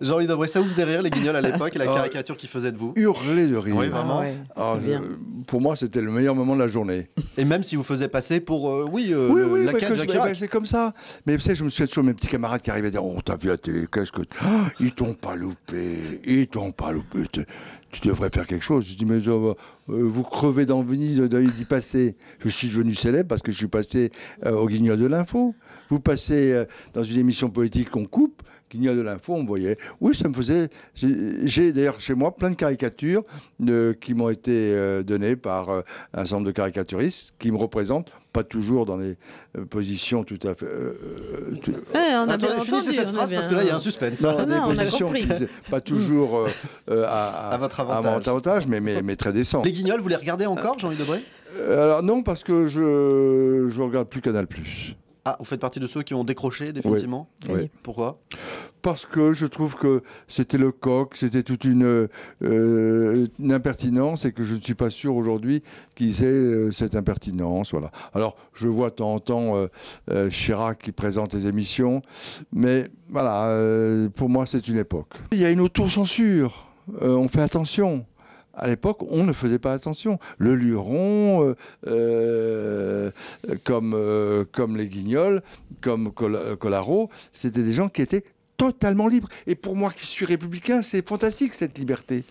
Jean-Louis Debré, ça vous faisait rire les Guignols à l'époque et la caricature qu'ils faisaient de vous? Hurler de rire. Oui, vraiment. Ah ouais, pour moi, c'était le meilleur moment de la journée. Et même si vous faisiez passer pour la carte de Jacques Chirac. C'est comme ça. Mais tu sais, je me souviens toujours mes petits camarades qui arrivaient à dire: oh, t'as vu la télé, qu'est-ce que. Ah, ils t'ont pas loupé, ils t'ont pas loupé. Tu devrais faire quelque chose. Je dis, mais vous crevez d'envie d'y passer. Je suis devenu célèbre parce que je suis passé au Guignol de l'info. Vous passez dans une émission politique qu'on coupe, Guignol de l'info, on me voyait. Oui, ça me faisait... J'ai d'ailleurs chez moi plein de caricatures qui m'ont été données par un certain nombre de caricaturistes qui me représentent, pas toujours dans les positions tout à fait... on a bien entendu cette phrase parce que là, il y a un suspense. Non, on a compris. Pas toujours à votre avantage, mais très décent. Les Guignols, vous les regardez encore, Jean-Louis Debré? Alors non, parce que je regarde plus Canal+. Ah, vous faites partie de ceux qui ont décroché définitivement? Oui. Pourquoi? Parce que je trouve que c'était le coq, c'était toute une impertinence et que je ne suis pas sûr aujourd'hui qu'ils aient cette impertinence. Voilà. Alors, je vois de temps en temps Chirac qui présente les émissions, mais voilà, pour moi, c'est une époque. Il y a une autocensure, on fait attention. À l'époque, on ne faisait pas attention. Le Luron, comme les Guignols, comme Colaro, c'était des gens qui étaient totalement libres. Et pour moi qui suis républicain, c'est fantastique cette liberté.